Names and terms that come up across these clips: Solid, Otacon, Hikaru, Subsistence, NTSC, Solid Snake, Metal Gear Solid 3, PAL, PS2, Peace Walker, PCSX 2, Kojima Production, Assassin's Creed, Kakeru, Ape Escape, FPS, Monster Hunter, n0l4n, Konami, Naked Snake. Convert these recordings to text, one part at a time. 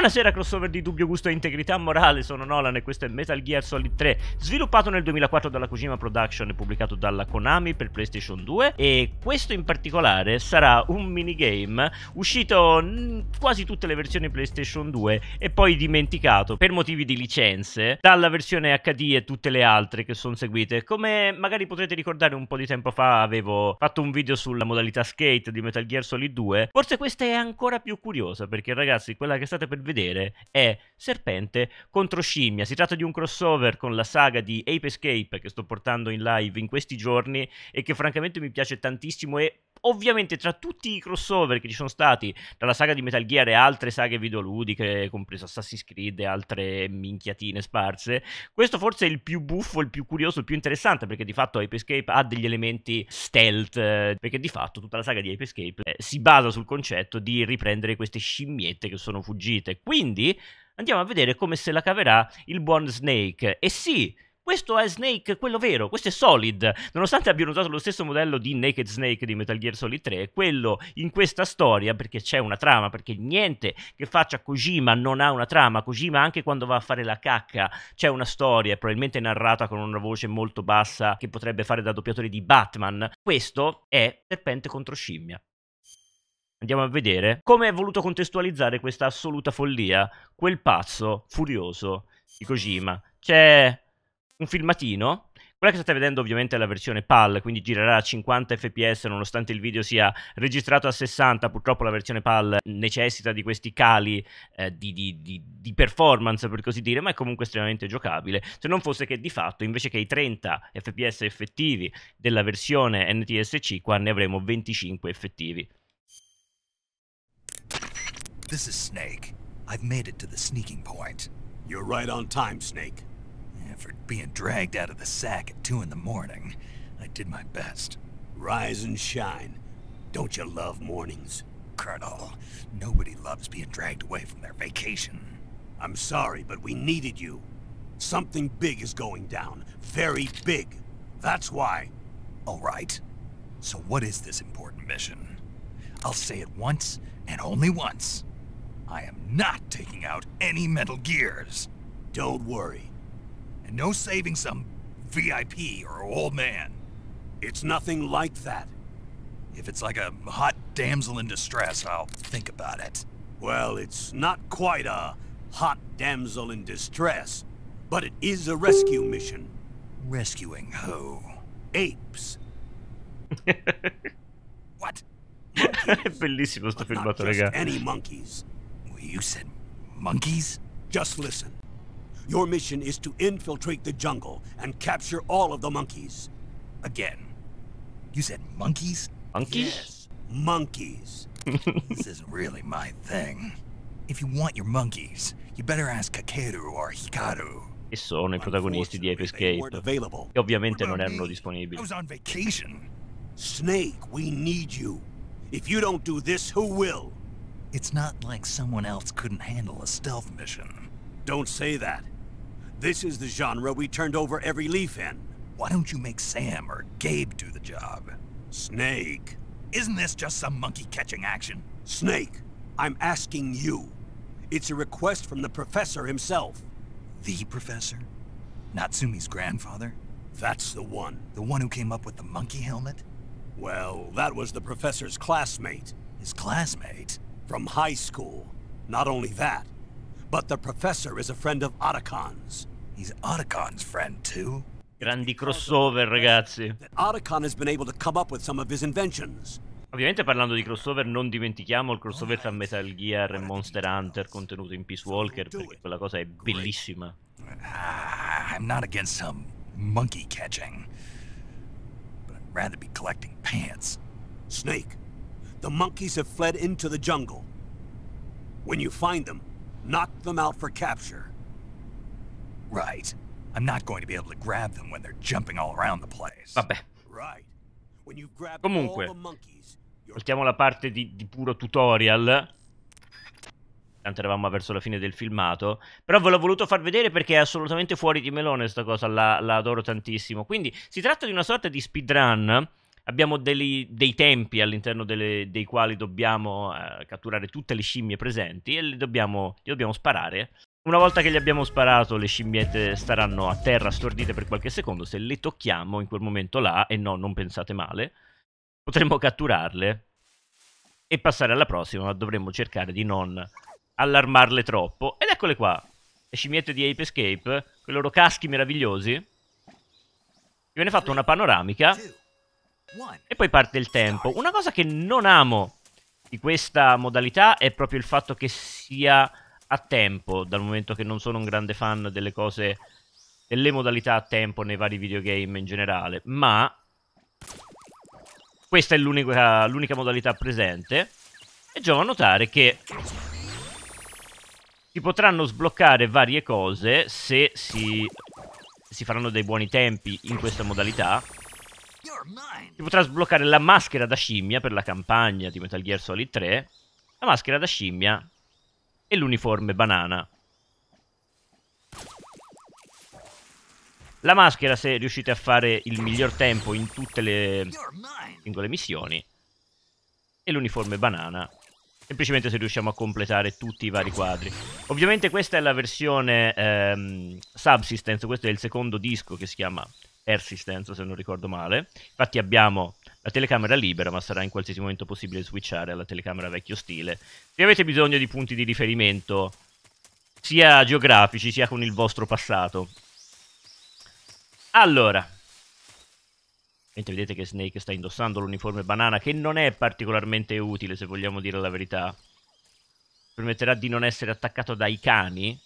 Buonasera crossover di dubbio gusto e integrità morale, sono Nolan e questo è Metal Gear Solid 3, sviluppato nel 2004 dalla Kojima Production e pubblicato dalla Konami per PlayStation 2, e questo in particolare sarà un minigame uscito in quasi tutte le versioni PlayStation 2 e poi dimenticato per motivi di licenze dalla versione HD e tutte le altre che sono seguite. Come magari potrete ricordare, un po' di tempo fa avevo fatto un video sulla modalità skate di Metal Gear Solid 2, forse questa è ancora più curiosa perché ragazzi quella che state per vedere è serpente contro scimmia. Si tratta di un crossover con la saga di Ape Escape che sto portando in live in questi giorni e che francamente mi piace tantissimo, e ovviamente tra tutti i crossover che ci sono stati dalla saga di Metal Gear e altre saghe videoludiche, compreso Assassin's Creed e altre minchiatine sparse, questo forse è il più buffo, il più curioso, il più interessante, perché di fatto Ape Escape ha degli elementi stealth, perché di fatto tutta la saga di Ape Escape si basa sul concetto di riprendere queste scimmiette che sono fuggite. Quindi andiamo a vedere come se la caverà il buon Snake. E sì, questo è Snake, quello vero, questo è Solid. Nonostante abbiano usato lo stesso modello di Naked Snake di Metal Gear Solid 3, quello in questa storia, perché c'è una trama, perché niente che faccia Kojima non ha una trama. Kojima anche quando va a fare la cacca c'è una storia, probabilmente narrata con una voce molto bassa che potrebbe fare da doppiatore di Batman. Questo è serpente contro scimmia. Andiamo a vedere come è voluto contestualizzare questa assoluta follia, quel pazzo furioso di Kojima. C'è un filmatino. Quella che state vedendo ovviamente è la versione PAL, quindi girerà a 50 fps nonostante il video sia registrato a 60, purtroppo la versione PAL necessita di questi cali di performance per così dire, ma è comunque estremamente giocabile, se non fosse che di fatto invece che i 30 fps effettivi della versione NTSC qua ne avremo 25 effettivi. This is Snake. I've made it to the sneaking point. You're right on time, Snake. For being dragged out of the sack at 2 in the morning. I did my best. Rise and shine. Don't you love mornings? Colonel, nobody loves being dragged away from their vacation. I'm sorry, but we needed you. Something big is going down. Very big. That's why. All right. So what is this important mission? I'll say it once and only once. I am not taking out any Metal Gears. Don't worry. No saving some VIP or old man. It's nothing like that. If it's like a hot damsel in distress, I'll think about it. Well, it's not quite a hot damsel in distress, but it is a rescue mission. Rescuing who? Apes. What? Bellissimo sto filmato, raga. Any monkeys. You said monkeys? Just listen. Your mission is to infiltrate the jungle and capture all of the monkeys. Again. You said monkeys? Monkeys? Yes, monkeys. This isn't really my thing. If you want your monkeys, you better ask Kakeru or Hikaru. E sono i protagonisti di Ape Escape, che ovviamente non erano disponibili. I was on vacation. Snake, we need you. If you don't do this, who will? It's not like someone else couldn't handle a stealth mission. Don't say that. This is the genre we turned over every leaf in. Why don't you make Sam or Gabe do the job? Snake. Isn't this just some monkey catching action? Snake, I'm asking you. It's a request from the professor himself. The professor? Natsumi's grandfather? That's the one. The one who came up with the monkey helmet? Well, that was the professor's classmate. His classmate? From high school. Not only that, but the professor is a friend of Otacon's. He's Otacon's friend too. Grandi crossover, ragazzi. Otacon has been able to come up with some of his inventions. Ovviamente parlando di crossover non dimentichiamo il crossover tra Metal Gear e Monster Hunter contenuto in Peace Walker, perché quella cosa è bellissima. I'm not against some monkey catching, but I'd rather be collecting pants. Snake, the monkeys have fled into the jungle. When you find them, knock them out for capture. Right. I'm not going to be able to grab them when they're jumping all around the place. Vabbè. Right. When you grab all the monkeys. Partiamo la parte di puro tutorial. Tanto eravamo verso la fine del filmato, però ve l'ho voluto far vedere perché è assolutamente fuori di melone sta cosa, la adoro tantissimo. Quindi si tratta di una sorta di speedrun. abbiamo dei tempi all'interno dei quali dobbiamo catturare tutte le scimmie presenti e li dobbiamo sparare. Una volta che gli abbiamo sparato, le scimmiette staranno a terra stordite per qualche secondo. Se le tocchiamo in quel momento là, e no, non pensate male, potremmo catturarle e passare alla prossima, ma dovremmo cercare di non allarmarle troppo. Ed eccole qua, le scimmiette di Ape Escape, con i loro caschi meravigliosi. Mi viene fatta una panoramica e poi parte il tempo. Una cosa che non amo di questa modalità è proprio il fatto che sia a tempo, dal momento che non sono un grande fan delle cose, delle modalità a tempo nei vari videogame in generale, ma questa è l'unica modalità presente. E giova notare che si potranno sbloccare varie cose se si faranno dei buoni tempi in questa modalità. Si potrà sbloccare la maschera da scimmia per la campagna di Metal Gear Solid 3, la maschera da scimmia e l'uniforme banana. La maschera, se riuscite a fare il miglior tempo in tutte le singole missioni, e l'uniforme banana, semplicemente se riusciamo a completare tutti i vari quadri. Ovviamente questa è la versione Subsistence, questo è il secondo disco che si chiama Persistence, se non ricordo male. Infatti abbiamo la telecamera libera, ma sarà in qualsiasi momento possibile switchare alla telecamera vecchio stile. Se avete bisogno di punti di riferimento, sia geografici, sia con il vostro passato. Allora, vedete che Snake sta indossando l'uniforme banana, che non è particolarmente utile, se vogliamo dire la verità. Permetterà di non essere attaccato dai cani,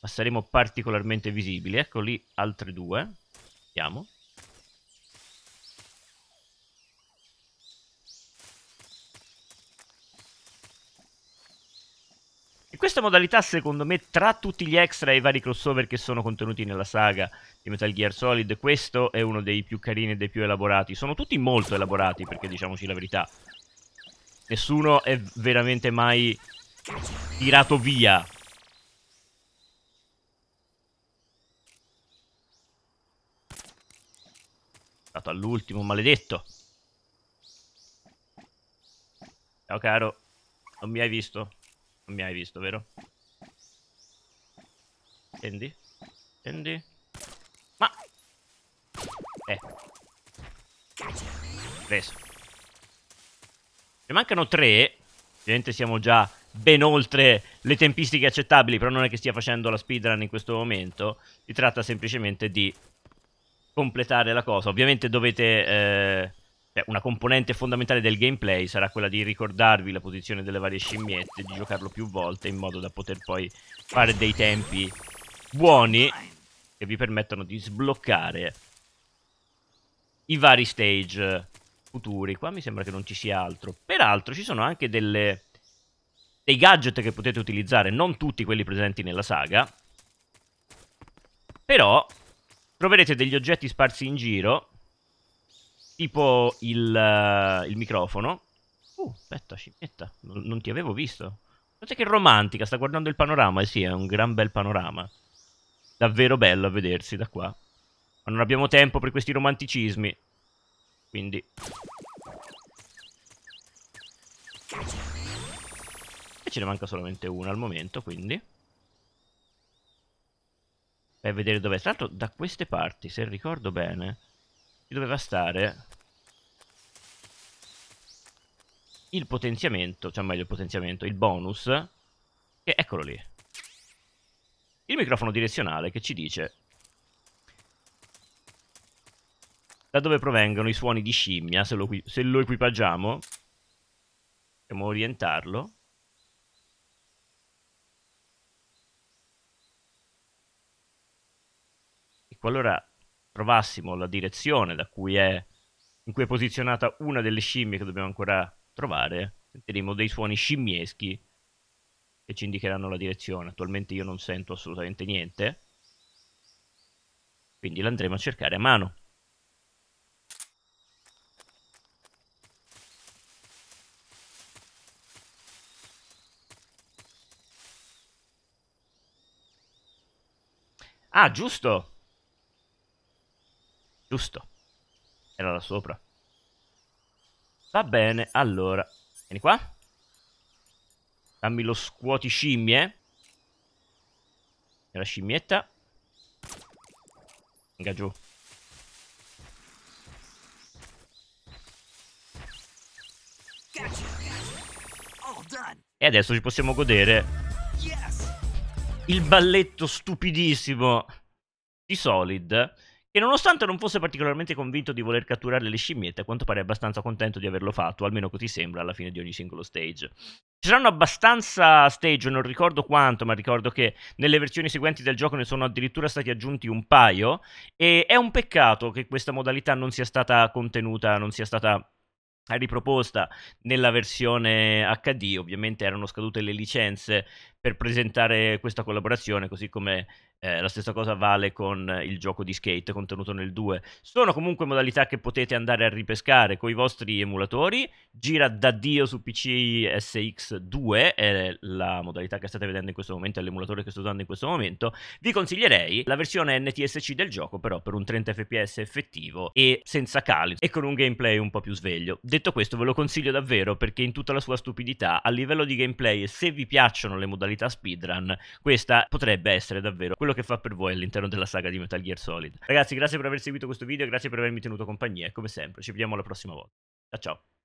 ma saremo particolarmente visibili. Ecco lì altre due. Vediamo. E questa modalità, secondo me, tra tutti gli extra e i vari crossover che sono contenuti nella saga di Metal Gear Solid, questo è uno dei più carini e dei più elaborati. Sono tutti molto elaborati, perché diciamoci la verità, nessuno è veramente mai tirato via. All'ultimo, maledetto. Ciao caro, non mi hai visto? Non mi hai visto, vero? Scendi, scendi. Ma preso. Ne mancano 3. Ovviamente siamo già ben oltre le tempistiche accettabili, però non è che stia facendo la speedrun in questo momento. Si tratta semplicemente di completare la cosa. Ovviamente dovete una componente fondamentale del gameplay sarà quella di ricordarvi la posizione delle varie scimmiette, di giocarlo più volte in modo da poter poi fare dei tempi buoni che vi permettano di sbloccare i vari stage futuri. Qua mi sembra che non ci sia altro. Peraltro ci sono anche dei gadget che potete utilizzare, non tutti quelli presenti nella saga, però troverete degli oggetti sparsi in giro, tipo il microfono. Aspetta, scimmietta, non ti avevo visto. Guardate che romantica, sta guardando il panorama. Eh sì, è un gran bel panorama. Davvero bello a vedersi da qua. Ma non abbiamo tempo per questi romanticismi, quindi e ce ne manca solamente una al momento, quindi per vedere dov'è. Tra l'altro da queste parti, se ricordo bene, ci doveva stare il potenziamento, cioè meglio il potenziamento, il bonus, che eccolo lì. Il microfono direzionale che ci dice da dove provengono i suoni di scimmia. Se lo equipaggiamo, possiamo orientarlo. Qualora trovassimo la direzione in cui è posizionata una delle scimmie che dobbiamo ancora trovare, sentiremo dei suoni scimmieschi che ci indicheranno la direzione. Attualmente io non sento assolutamente niente, quindi l'andremo a cercare a mano. Ah, giusto! Era là sopra. Va bene, allora. Vieni qua. Dammi lo scuoti scimmie. E la scimmietta. Venga giù. E adesso ci possiamo godere il balletto stupidissimo di Solid, che nonostante non fosse particolarmente convinto di voler catturare le scimmiette, a quanto pare è abbastanza contento di averlo fatto, almeno così sembra alla fine di ogni singolo stage. Ci saranno abbastanza stage, non ricordo quanto, ma ricordo che nelle versioni seguenti del gioco ne sono addirittura stati aggiunti un paio, e è un peccato che questa modalità non sia stata contenuta, non sia stata riproposta nella versione HD. Ovviamente erano scadute le licenze per presentare questa collaborazione, così come la stessa cosa vale con il gioco di skate contenuto nel 2. Sono comunque modalità che potete andare a ripescare con i vostri emulatori. Gira da Dio su PCSX 2, è la modalità che state vedendo in questo momento, è l'emulatore che sto usando in questo momento. Vi consiglierei la versione NTSC del gioco, però per un 30 fps effettivo e senza cali, e con un gameplay un po' più sveglio. Detto questo, ve lo consiglio davvero, perché in tutta la sua stupidità, a livello di gameplay, se vi piacciono le modalità speedrun, questa potrebbe essere davvero quello che fa per voi all'interno della saga di Metal Gear Solid. Ragazzi, grazie per aver seguito questo video, grazie per avermi tenuto compagnia e come sempre ci vediamo la prossima volta. Ciao ciao!